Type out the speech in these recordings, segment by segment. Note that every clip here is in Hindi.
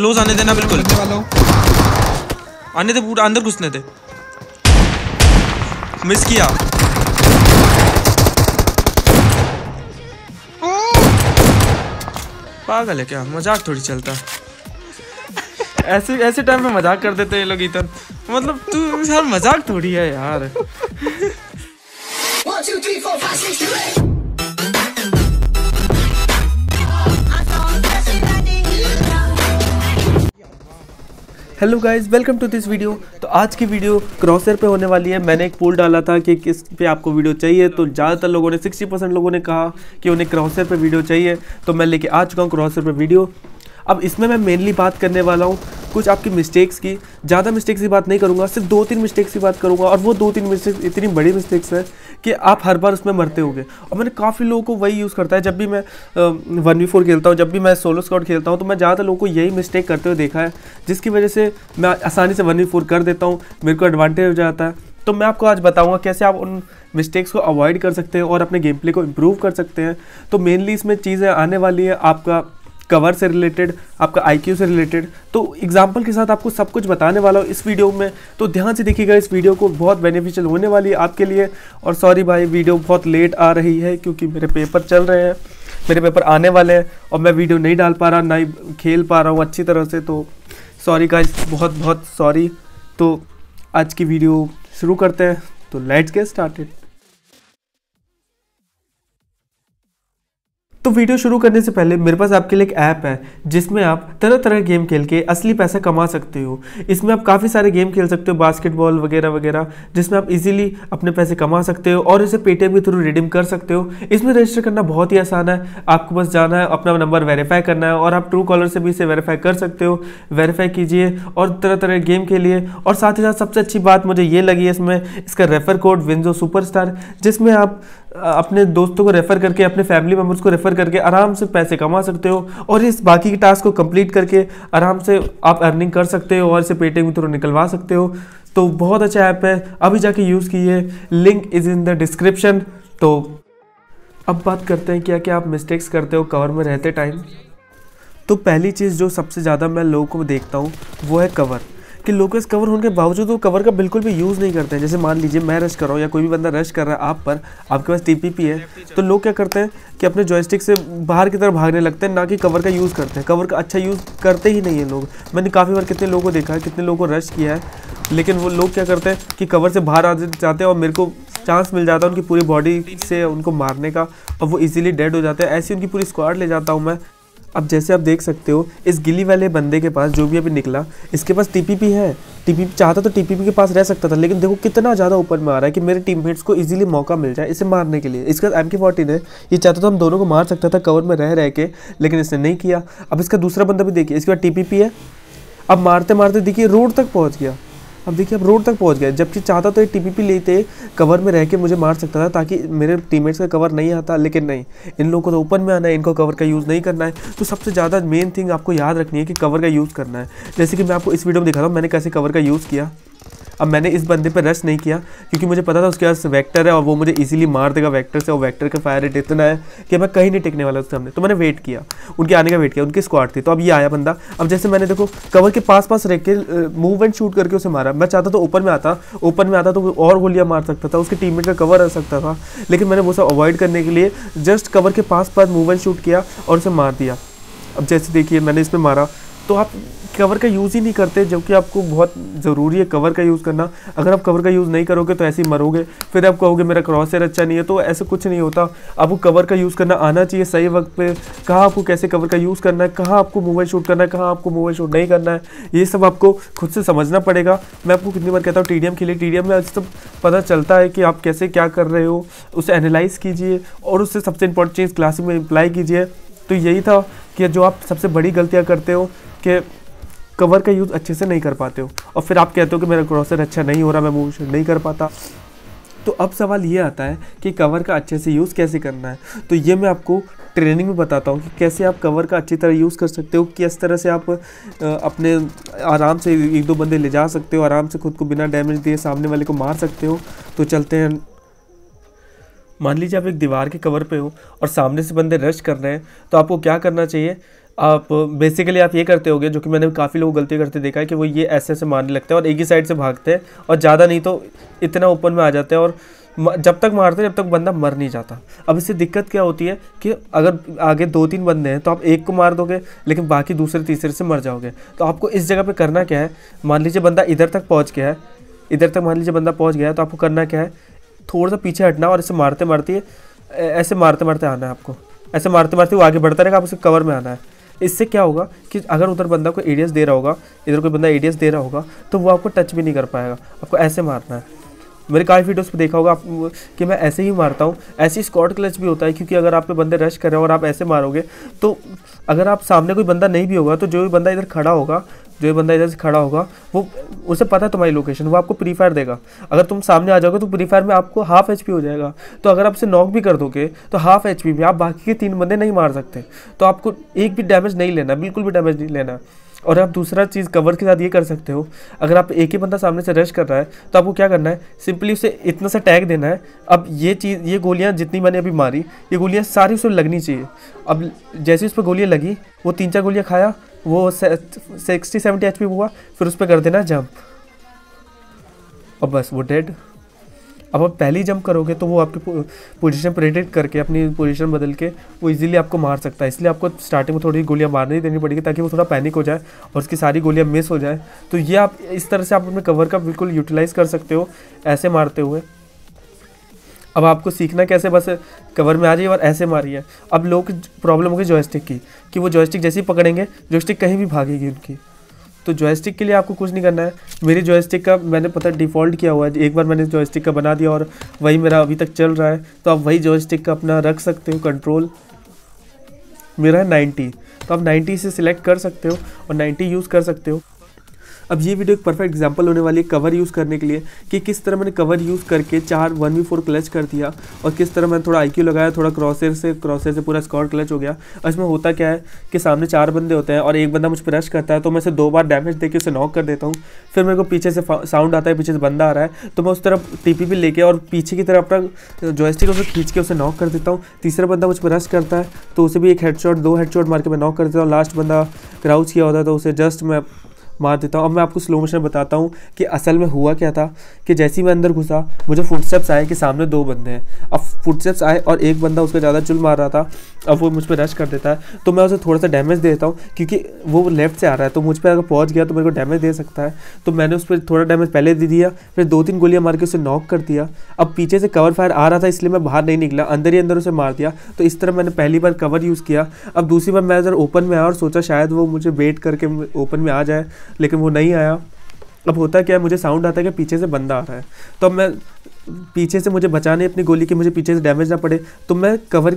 क्लोज आने देना, बिल्कुल आने दे, पूरा अंदर घुसने दे। मिस किया, पागल है क्या, मजाक थोड़ी चलता है। ऐसे ऐसे टाइम में मजाक कर देते हैं लोग इधर, मतलब तू यार मजाक थोड़ी है यार। 1 2 3 4 5 6 7 8 hello guys, welcome to this video. तो आज की वीडियो क्रॉसर पे होने वाली है। मैंने एक पोल डाला था कि किस पे आपको वीडियो चाहिए, तो ज़्यादातर लोगों ने 60% लोगों ने कहा कि उन्हें क्रॉसर पे वीडियो चाहिए, तो मैं लेके आ चुका हूँ क्रॉसर पे वीडियो। अब इसमें मैं मेनली बात करने वाला हूँ कुछ आपकी मिस्टेक्स की, ज़्यादा मिस्टेक्स की बात नहीं करूँगा, सिर्फ 2-3 मिस्टेक्स की बात करूँगा। और वो 2-3 मिस्टेक्स इतनी बड़ी मिस्टेक्स है कि आप हर बार उसमें मरते होंगे। और मैंने काफ़ी लोगों को वही यूज़ करता है। जब भी मैं 1v4 खेलता हूँ, जब भी मैं सोलो स्क्वाड खेलता हूँ, तो मैं ज़्यादातर लोगों को यही मिस्टेक करते हुए देखा है, जिसकी वजह से मैं आसानी से 1v4 कर देता हूँ, मेरे को एडवांटेज हो जाता है। तो मैं आपको आज बताऊंगा कैसे आप उन मिस्टेक्स को अवॉइड कर सकते हैं और अपने गेम प्ले को इम्प्रूव कर सकते हैं। तो मेनली इसमें चीज़ें आने वाली है आपका कवर से रिलेटेड, आपका आईक्यू से रिलेटेड, तो एग्जांपल के साथ आपको सब कुछ बताने वाला हूँ इस वीडियो में। तो ध्यान से देखिएगा, इस वीडियो को बहुत बेनिफिशियल होने वाली है आपके लिए। और सॉरी भाई, वीडियो बहुत लेट आ रही है क्योंकि मेरे पेपर चल रहे हैं, मेरे पेपर आने वाले हैं और मैं वीडियो नहीं डाल पा रहा, ना ही खेल पा रहा हूँ अच्छी तरह से। तो सॉरी गाइस, बहुत बहुत सॉरी। तो आज की वीडियो शुरू करते हैं, तो लेट्स गेट स्टार्टेड। तो वीडियो शुरू करने से पहले मेरे पास आपके लिए एक ऐप है जिसमें आप तरह तरह गेम खेल के असली पैसा कमा सकते हो। इसमें आप काफ़ी सारे गेम खेल सकते हो, बास्केटबॉल वगैरह वगैरह, जिसमें आप इजीली अपने पैसे कमा सकते हो और इसे पेटीएम के थ्रू रिडीम कर सकते हो। इसमें रजिस्टर करना बहुत ही आसान है, आपको बस जाना है, अपना नंबर वेरीफाई करना है और आप ट्रू कॉलर से भी इसे वेरीफाई कर सकते हो। वेरीफाई कीजिए और तरह तरह के गेम खेलिए। और साथ ही साथ सबसे अच्छी बात मुझे ये लगी है इसमें, इसका रेफर कोड विंजो सुपरस्टार, जिसमें आप अपने दोस्तों को रेफ़र करके, अपने फैमिली मेम्बर्स को रेफ़र करके आराम से पैसे कमा सकते हो। और इस बाकी के टास्क को कंप्लीट करके आराम से आप अर्निंग कर सकते हो और इसे पेटीएम के थ्रू निकलवा सकते हो। तो बहुत अच्छा ऐप है, अभी जाके यूज़ कीजिए, link is in the description. तो अब बात करते हैं क्या क्या आप मिस्टेक्स करते हो कवर में रहते टाइम। तो पहली चीज़ जो सबसे ज़्यादा मैं लोगों को देखता हूँ वो है कवर, कि लोग इस कवर होने के बावजूद वो कवर का बिल्कुल भी यूज़ नहीं करते हैं। जैसे मान लीजिए मैं रश कर रहा हूँ या कोई भी बंदा रश कर रहा है आप पर, आपके पास TPP है, तो लोग क्या करते हैं कि अपने जॉयस्टिक से बाहर की तरफ भागने लगते हैं, ना कि कवर का यूज़ करते हैं। कवर का अच्छा यूज़ करते ही नहीं है लोग। मैंने काफ़ी बार कितने लोगों को देखा है, कितने लोगों को रश किया है, लेकिन वो लोग क्या करते हैं कि कवर से बाहर आ जाते हैं और मेरे को चांस मिल जाता है उनकी पूरी बॉडी से उनको मारने का, और वो ईजिली डेड हो जाते हैं। ऐसी उनकी पूरी स्क्वाड ले जाता हूँ मैं। अब जैसे आप देख सकते हो, इस गिली वाले बंदे के पास जो भी अभी निकला, इसके पास TPP है। TPP चाहता तो TPP के पास रह सकता था, लेकिन देखो कितना ज़्यादा ऊपर में आ रहा है कि मेरे टीममेट्स को इजीली मौका मिल जाए इसे मारने के लिए। इसका MK14 है, ये चाहता तो हम दोनों को मार सकता था कवर में रह के, लेकिन इसने नहीं किया। अब इसका दूसरा बंदा भी देखिए, इसके बाद TPP है। अब मारते मारते देखिए रोड तक पहुँच गया। अब देखिए अब रोड तक पहुंच गया, जबकि चाहता तो ये TPP लेते कवर में रह के मुझे मार सकता था, ताकि मेरे टीममेट्स का कवर नहीं आता, लेकिन नहीं, इन लोगों को तो ओपन में आना है, इनको कवर का यूज़ नहीं करना है। तो सबसे ज़्यादा मेन थिंग आपको याद रखनी है कि कवर का यूज़ करना है। जैसे कि मैं आपको इस वीडियो में दिखा रहा हूँ मैंने कैसे कवर का यूज़ किया। अब मैंने इस बंदे पर रश नहीं किया क्योंकि मुझे पता था उसके पास वेक्टर है और वो मुझे इजीली मार देगा वेक्टर से, और वेक्टर का फायर रेट इतना है कि मैं कहीं नहीं टिकने वाला उसके सामने। तो मैंने वेट किया, उनके आने का वेट किया, उनकी स्क्वाड थी। तो अब ये आया बंदा, अब जैसे मैंने देखो कवर के पास पास रह के मूव एंड शूट करके उसे मारा। मैं चाहता तो ओपन में आता तो और गोलियाँ मार सकता था, उसके टीममेट का कवर रह सकता था, लेकिन मैंने वो सब अवॉइड करने के लिए जस्ट कवर के पास पास मूव एंड शूट किया और उसे मार दिया। अब जैसे देखिए मैंने इसमें मारा। तो आप कवर का यूज़ ही नहीं करते, जबकि आपको बहुत ज़रूरी है कवर का यूज़ करना। अगर आप कवर का यूज़ नहीं करोगे तो ऐसे ही मरोगे, फिर आप कहोगे मेरा क्रॉसर अच्छा नहीं है। तो ऐसा कुछ नहीं होता, आपको कवर का यूज़ करना आना चाहिए सही वक्त पे। कहाँ आपको कैसे कवर का यूज़ करना है, कहाँ आपको मूव एंड शूट करना है, कहाँ आपको मूव एंड शूट नहीं करना है, ये सब आपको खुद से समझना पड़ेगा। मैं आपको कितनी बार कहता हूँ TDM खेलिए, TDM में सब पता चलता है कि आप कैसे क्या कर रहे हो, उसे एनालाइज़ कीजिए और उससे सबसे इंपॉर्टेंट चीज़ क्लासिक में अप्लाई कीजिए। तो यही था कि जो आप सबसे बड़ी गलतियाँ करते हो कि कवर का यूज़ अच्छे से नहीं कर पाते हो, और फिर आप कहते हो कि मेरा क्रॉसर अच्छा नहीं हो रहा, मैं मूव शूट नहीं कर पाता। तो अब सवाल ये आता है कि कवर का अच्छे से यूज़ कैसे करना है। तो ये मैं आपको ट्रेनिंग में बताता हूँ कि कैसे आप कवर का अच्छी तरह यूज़ कर सकते हो, किस तरह से आप अपने आराम से 1-2 बंदे ले जा सकते हो, आराम से खुद को बिना डैमेज दिए सामने वाले को मार सकते हो। तो चलते हैं, मान लीजिए आप एक दीवार के कवर पे हो और सामने से बंदे रश कर रहे हैं, तो आपको क्या करना चाहिए, आप बेसिकली आप ये करते होगे, जो कि मैंने काफ़ी लोग गलती करते देखा है कि वो ये ऐसे ऐसे मारने लगते हैं और एक ही साइड से भागते हैं और ज़्यादा नहीं तो इतना ओपन में आ जाते हैं और जब तक मारते हैं जब तक बंदा मर नहीं जाता। अब इससे दिक्कत क्या होती है कि अगर आगे दो तीन बंदे हैं तो आप एक को मार दोगे लेकिन बाकी दूसरे तीसरे से मर जाओगे। तो आपको इस जगह पे करना क्या है, मान लीजिए बंदा इधर तक पहुंच गया है, इधर तक मान लीजिए बंदा पहुंच गया है, तो आपको करना क्या है, थोड़ा सा पीछे हटना और इसे मारते मारते ऐसे मारते मारते आना है आपको। ऐसे मारते मारते वो आगे बढ़ता रहेगा, आप उसके कवर में आना है। इससे क्या होगा कि अगर उधर बंदा कोई एडीएस दे रहा होगा, इधर कोई बंदा एडीएस दे रहा होगा, तो वो आपको टच भी नहीं कर पाएगा। आपको ऐसे मारना है। मेरे काफ़ी वीडियोस पे देखा होगा आप कि मैं ऐसे ही मारता हूँ। ऐसे स्क्वाड क्लच भी होता है, क्योंकि अगर आप पे बंदे रश कर रहे हो और आप ऐसे मारोगे तो अगर आप सामने कोई बंदा नहीं भी होगा तो जो भी बंदा इधर खड़ा होगा, जो भी बंदा इधर से खड़ा होगा, वो उसे पता है तुम्हारी लोकेशन, वो आपको प्री फायर देगा। अगर तुम सामने आ जाओगे तो प्री फायर में आपको हाफ एचपी हो जाएगा। तो अगर आप उसे नॉक भी कर दोगे तो हाफ एचपी में आप बाकी के तीन बंदे नहीं मार सकते। तो आपको एक भी डैमेज नहीं लेना, बिल्कुल भी डैमेज नहीं लेना। और आप दूसरा चीज़ कवर के साथ ये कर सकते हो, अगर आप एक ही बंदा सामने से रश कर रहा है तो आपको क्या करना है, सिंपली उसे इतना सा टैग देना है। अब ये चीज़, ये गोलियां जितनी मैंने अभी मारी, ये गोलियां सारी उसे लगनी चाहिए। अब जैसे उस पर गोलियां लगी, वो तीन चार गोलियां खाया, वो 60-70 HP हुआ, फिर उस पर कर देना जंप और बस वो डेड। अब आप पहले ही जंप करोगे तो वो आपकी पोजीशन प्रेडिक्ट करके, अपनी पोजीशन बदल के वो इजीली आपको मार सकता है। इसलिए आपको स्टार्टिंग में थोड़ी गोलियां मारने देनी पड़ेगी ताकि वो थोड़ा पैनिक हो जाए और उसकी सारी गोलियां मिस हो जाए। तो ये आप इस तरह से आप अपने कवर का बिल्कुल यूटिलाइज़ कर सकते हो ऐसे मारते हुए। अब आपको सीखना कैसे, बस कवर में आ जाइए और ऐसे मारिए। अब लोग प्रॉब्लम हो गई जॉयस्टिक की, कि वो जॉयस्टिक जैसे ही पकड़ेंगे जॉयस्टिक कहीं भी भागेगी उनकी। तो जॉयस्टिक के लिए आपको कुछ नहीं करना है। मेरी जॉयस्टिक का मैंने पता डिफ़ॉल्ट किया हुआ है, एक बार मैंने जॉयस्टिक का बना दिया और वही मेरा अभी तक चल रहा है। तो आप वही जॉयस्टिक का अपना रख सकते हो। कंट्रोल मेरा है 90, तो आप 90 से सिलेक्ट कर सकते हो और 90 यूज़ कर सकते हो। अब ये वीडियो एक परफेक्ट एग्जांपल होने वाली है कवर यूज़ करने के लिए, कि किस तरह मैंने कवर यूज़ करके 4 1v4 क्लच कर दिया और किस तरह मैंने थोड़ा आईक्यू लगाया, थोड़ा क्रॉसर से पूरा स्क्वाड क्लच हो गया। इसमें होता क्या है कि सामने 4 बंदे होते हैं और एक बंदा मुझ पर रश करता है, तो मैं उसे 2 बार डैमेज देके उसे नॉक कर देता हूँ। फिर मेरे को पीछे से साउंड आता है, पीछे से बंदा आ रहा है, तो मैं उस तरफ टीपीपी लेके और पीछे की तरफ अपना जॉयस्टिक उसे खींच के उसे नॉक कर देता हूँ। तीसरा बंदा मुझ पर रश करता है तो उसे भी एक हेडशॉट 2 हेडशॉट मार के मैं नॉक कर देता हूँ। लास्ट बंदा क्राउच किया होता है तो उसे जस्ट मैं मार देता हूँ। अब मैं आपको स्लो मोशन बताता हूँ कि असल में हुआ क्या था। कि जैसे ही मैं अंदर घुसा, मुझे फुटस्टेप्स आए कि सामने 2 बंदे हैं। अब फुटस्टेप्स आए और एक बंदा उसको ज़्यादा चुल मार रहा था, अब वो मुझ पर रश कर देता है, तो मैं उसे थोड़ा सा डैमेज देता हूँ क्योंकि वो लेफ्ट से आ रहा है, तो मुझ पर अगर पहुँच गया तो मेरे को डैमेज दे सकता है। तो मैंने उस पर थोड़ा डैमेज पहले दे दिया, फिर 2-3 गोलियाँ मार के उसे नॉक कर दिया। अब पीछे से कवर फायर आ रहा था, इसलिए मैं बाहर नहीं निकला, अंदर ही अंदर उसे मार दिया। तो इस तरह मैंने पहली बार कवर यूज़ किया। अब दूसरी बार मैं उधर ओपन में आया और सोचा शायद वो मुझे वेट करके ओपन में आ जाए, लेकिन वो नहीं आया। अब होता क्या है, मुझे साउंड आता है कि पीछे से बंदा आ रहा है, तो अब मैं पीछे से, मुझे बचाने अपनी गोली की मुझे पीछे से डैमेज ना पड़े, तो मैं कवर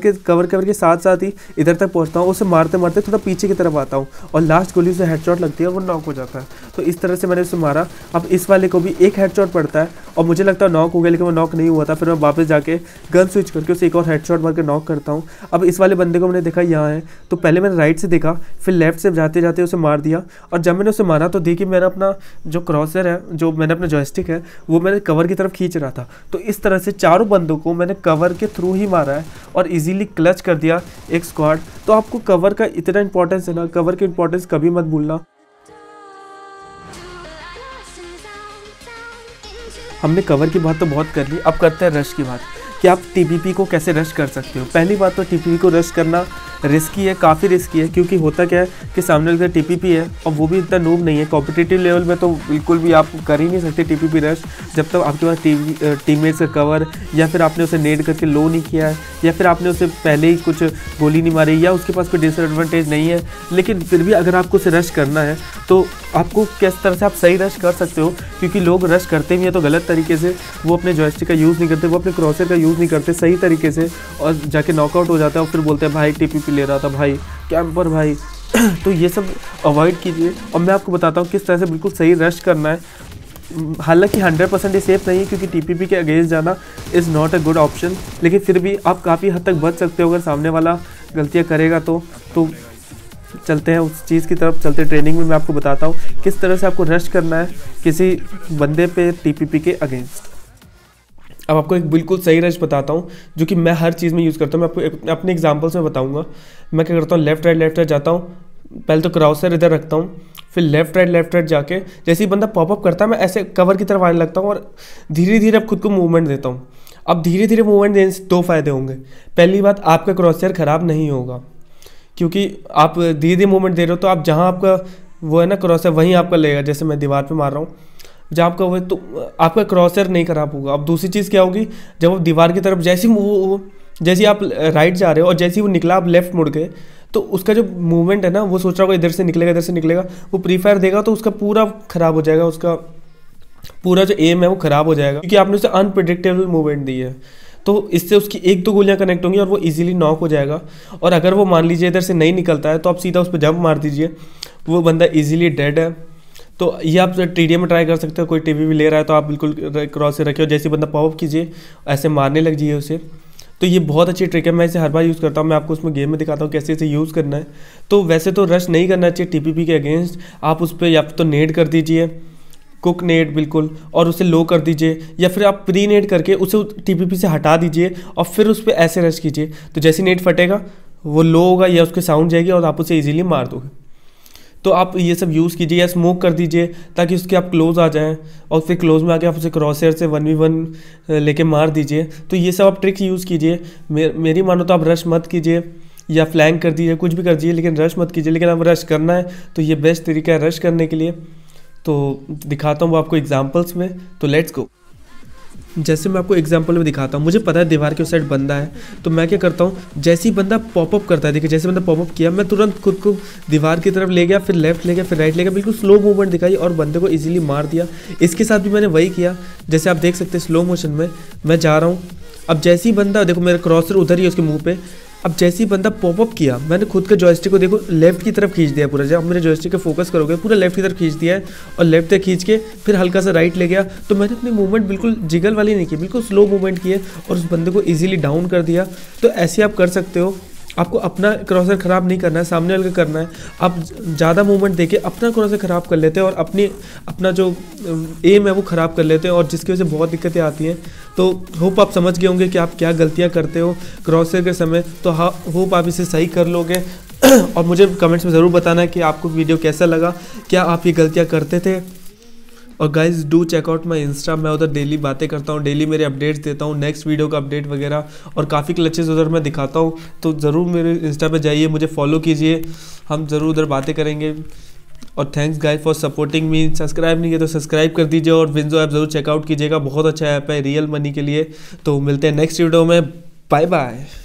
के साथ ही इधर तक पहुंचता हूँ, उसे मारते मारते थोड़ा पीछे की तरफ आता हूँ और लास्ट गोली से हेडशॉट लगती है और वो नॉक हो जाता है। तो इस तरह से मैंने उसे मारा। अब इस वाले को भी एक हेडशॉट पड़ता है और मुझे लगता है नॉक हो गया, लेकिन वो नॉक नहीं हुआ था। फिर मैं वापस जाके गन स्विच करके उसे एक और हेडशॉट मार के नॉक करता हूँ। अब इस वाले बंदे को मैंने देखा यहाँ है, तो पहले मैंने राइट से देखा, फिर लेफ्ट से जाते जाते उसे मार दिया। और जब मैंने उसे मारा तो देखिए मेरा अपना जो क्रॉसर है, जो मैंने अपना जॉयस्टिक है, वो मैंने कवर की तरफ खींच रहा था। तो इस तरह से 4 बंदों को मैंने कवर के थ्रू ही मारा है और इजीली क्लच कर दिया एक स्क्वाड। तो आपको कवर का इतना इंपॉर्टेंस है ना, कवर की इंपॉर्टेंस कभी मत भूलना। हमने कवर की बात तो बहुत कर ली, अब करते हैं रश की बात, कि आप टीपीपी को कैसे रश कर सकते हो। पहली बात तो टीपीपी को रश करना रिस्की है, काफ़ी रिस्की है, क्योंकि होता क्या है कि सामने वाले का टीपीपी है और वो भी इतना नूब नहीं है। कॉम्पिटिटिव लेवल में तो बिल्कुल भी आप कर ही नहीं सकते टीपीपी रश, जब तक आपके पास टीममेट्स का कवर, या फिर आपने उसे नेड करके लो नहीं किया है, या फिर आपने उसे पहले ही कुछ गोली नहीं मारी, या उसके पास कोई डिसएडवांटेज नहीं है। लेकिन फिर भी अगर आपको उसे रश करना है तो आपको किस तरह से आप सही रश कर सकते हो, क्योंकि लोग रश करते भी हैं तो गलत तरीके से, वो अपने जॉयस्टिक का यूज़ नहीं करते, वो अपने क्रॉसर का नहीं करते सही तरीके से, और जाके नॉकआउट हो जाता है और फिर बोलते हैं भाई टीपीपी ले रहा था, भाई कैंपर, भाई। तो ये सब अवॉइड कीजिए। और मैं आपको बताता हूँ किस तरह से बिल्कुल सही रश करना है। हालांकि 100% ये सेफ़ नहीं है, क्योंकि टीपीपी के अगेंस्ट जाना is not a good option, लेकिन फिर भी आप काफ़ी हद तक बच सकते हो अगर सामने वाला गलतियाँ करेगा तो चलते हैं उस चीज़ की तरफ। चलते ट्रेनिंग में मैं आपको बताता हूँ किस तरह से आपको रश करना है किसी बंदे पे टीपीपी के अगेंस्ट। अब आपको एक बिल्कुल सही रश बताता हूँ, जो कि मैं हर चीज़ में यूज़ करता हूँ। मैं आपको अपने एग्जांपल्स में बताऊँगा। मैं क्या करता हूँ, लेफ्ट राइट जाता हूँ, पहले तो क्राउसर इधर रखता हूँ, फिर लेफ्ट राइट जाके जैसे ही बंदा पॉपअप करता है मैं ऐसे कवर की तरफ आने लगता हूँ और धीरे धीरे अब खुद को मूवमेंट देता हूँ। अब धीरे धीरे मूवमेंट देने से दो फायदे होंगे। पहली बात, आपका क्रॉसहेयर ख़राब नहीं होगा क्योंकि आप धीरे धीरे मूवमेंट दे रहे हो, तो आप जहाँ आपका वो है ना क्रॉसहेयर वहीं आपका लगेगा। जैसे मैं दीवार पे मार रहा हूँ, जहाँ आपका वो तो आपका क्रॉसहेयर नहीं ख़राब होगा। अब दूसरी चीज़ क्या होगी, जब आप दीवार की तरफ जैसी आप राइट जा रहे हो और जैसी वो निकला आप लेफ्ट मुड़ गए, तो उसका जो मूवमेंट है ना वो सोच रहा होगा इधर से निकलेगा वो प्री फायर देगा, तो उसका पूरा ख़राब हो जाएगा, उसका पूरा जो एम है वो ख़राब हो जाएगा क्योंकि आपने उसे अनप्रेडिक्टेबल मूवमेंट दी है। तो इससे उसकी एक दो गोलियां कनेक्ट होंगी और वो इजीली नॉक हो जाएगा। और अगर वो मान लीजिए इधर से नहीं निकलता है तो आप सीधा उस पर जंप मार दीजिए, वो बंदा इजीली डेड है। तो ये आप टीडीएम में ट्राई कर सकते हो। कोई टीवी भी ले रहा है तो आप बिल्कुल क्रॉस से रखिए और जैसे बंदा पॉपअप कीजिए ऐसे मारने लग जाइए उसे। तो ये बहुत अच्छी ट्रिक है, मैं इसे हर बार यूज़ करता हूँ। मैं आपको उसमें गेम में दिखाता हूँ कैसे इसे यूज़ करना है। तो वैसे तो रश नहीं करना चाहिए टीपीपी के अगेंस्ट, आप उस पर या तो नेड कर दीजिए कुक नेट बिल्कुल और उसे लो कर दीजिए, या फिर आप प्री नेट करके उसे टीपीपी से हटा दीजिए और फिर उस पर ऐसे रश कीजिए। तो जैसे नेट फटेगा वो लो होगा या उसके साउंड जाएगी और आप उसे इजीली मार दोगे। तो आप ये सब यूज़ कीजिए, या स्मोक कर दीजिए ताकि उसके आप क्लोज़ आ जाएं और फिर क्लोज़ में आके आप उसे क्रॉसहेयर से 1v1 लेके मार दीजिए। तो ये सब आप ट्रिक्स यूज़ कीजिए। मेरी मानो तो आप रश मत कीजिए या फ्लैंक कर दीजिए, कुछ भी कर दीजिए लेकिन रश मत कीजिए। लेकिन आप रश करना है तो ये बेस्ट तरीका है रश करने के लिए। तो दिखाता हूँ आपको एग्जांपल्स में, तो लेट्स गो। जैसे मैं आपको एग्जांपल में दिखाता हूँ, मुझे पता है दीवार के उस साइड बंदा है, तो मैं क्या करता हूँ जैसे ही बंदा पॉपअप करता है, देखिए जैसे बंदा पॉपअप किया मैं तुरंत खुद को दीवार की तरफ ले गया, फिर लेफ्ट ले गया, फिर राइट ले गया, बिल्कुल स्लो मूवमेंट दिखाई और बंदे को इजीली मार दिया। इसके साथ भी मैंने वही किया, जैसे आप देख सकते हैं स्लो मोशन में मैं जा रहा हूँ। अब जैसे ही बंदा, देखो मेरा क्रॉसर उधर ही है उसके मुँह पर, अब जैसे ही बंदा पॉपअप किया मैंने खुद के जॉयस्टिक को देखो लेफ्ट की तरफ खींच दिया पूरा। जब आप मेरे जॉयस्टिक पे फोकस करोगे पूरा लेफ्ट की तरफ खींच दिया है और लेफ्ट तक खींच के फिर हल्का सा राइट ले गया। तो मैंने अपनी मूवमेंट बिल्कुल जिगल वाली नहीं की, बिल्कुल स्लो मूवमेंट की है और उस बंदे को ईजिली डाउन कर दिया। तो ऐसे आप कर सकते हो। आपको अपना क्रॉसर ख़राब नहीं करना है, सामने वाले करना है। आप ज़्यादा मूवमेंट देके अपना क्रॉसर ख़राब कर लेते हैं और अपना जो एम है वो ख़राब कर लेते हैं और जिसकी वजह से बहुत दिक्कतें आती हैं। तो होप आप समझ गए होंगे कि आप क्या गलतियां करते हो क्रॉसर के समय। तो हाँ, होप आप इसे सही कर लोगे और मुझे कमेंट्स में ज़रूर बताना है कि आपको वीडियो कैसा लगा, क्या आप ये गलतियाँ करते थे। और guys do check out my insta, मैं उधर डेली बातें करता हूँ, डेली मेरे अपडेट्स देता हूँ, नेक्स्ट वीडियो का अपडेट वगैरह और काफ़ी क्लचेस उधर मैं दिखाता हूँ। तो ज़रूर मेरे इंस्टा पे जाइए, मुझे फॉलो कीजिए, हम ज़रूर उधर बातें करेंगे। और thanks guys for supporting me. Subscribe नहीं किया तो सब्सक्राइब कर दीजिए और विंजो ऐप ज़रूर चेकआउट कीजिएगा, बहुत अच्छा ऐप है रियल मनी के लिए। तो मिलते हैं नेक्स्ट वीडियो में, बाय बाय।